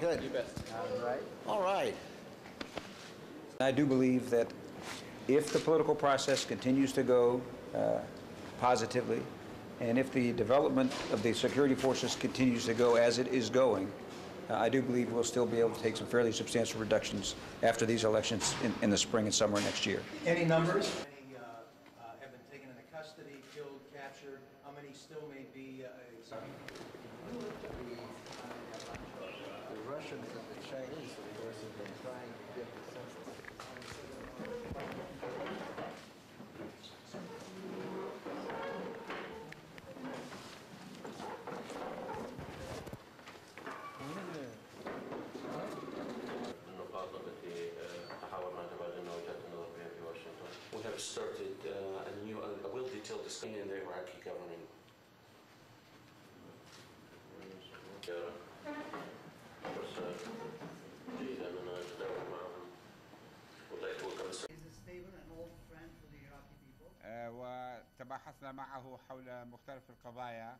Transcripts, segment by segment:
Sal. Good. You bet. All right. All right. I do believe that if the political process continues to go positively, and if the development of the security forces continues to go as it is going, I do believe we'll still be able to take some fairly substantial reductions after these elections in the spring and summer next year. Any numbers? How many have been taken into custody, killed, captured? How many still may be examined? The Russians and the Chinese, of course, have been trying to get the census. We have started a new, a well-detailed discussion in the Iraqi government. وتباحثنا معه حول مختلف القضايا،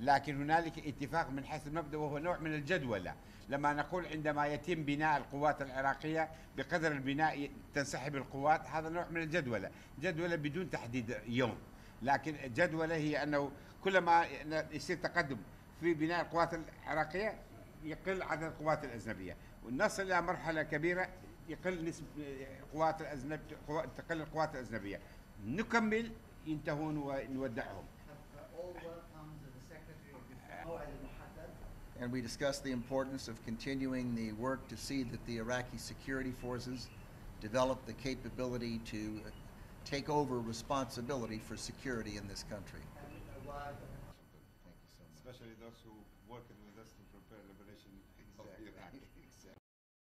لكن هنالك اتفاق من حيث المبدأ، وهو نوع من الجدولة. لما نقول عندما يتم بناء القوات العراقية بقدر البناء تنسحب القوات، هذا نوع من الجدولة، جدولة بدون تحديد يوم، لكن الجدولة هي أنه كلما يصير تقدم في بناء القوات العراقية يقل عدد القوات الأجنبية، ونصل إلى مرحلة كبيرة يقل نسبة قوات الأجنبية، تقل القوات الأجنبية، نكمل ينتهون ونودعهم. And we discussed the importance of continuing the work to see that the Iraqi security forces develop the capability to take over responsibility for security in this country. Especially those who worked with us to prepare liberation of Iraq.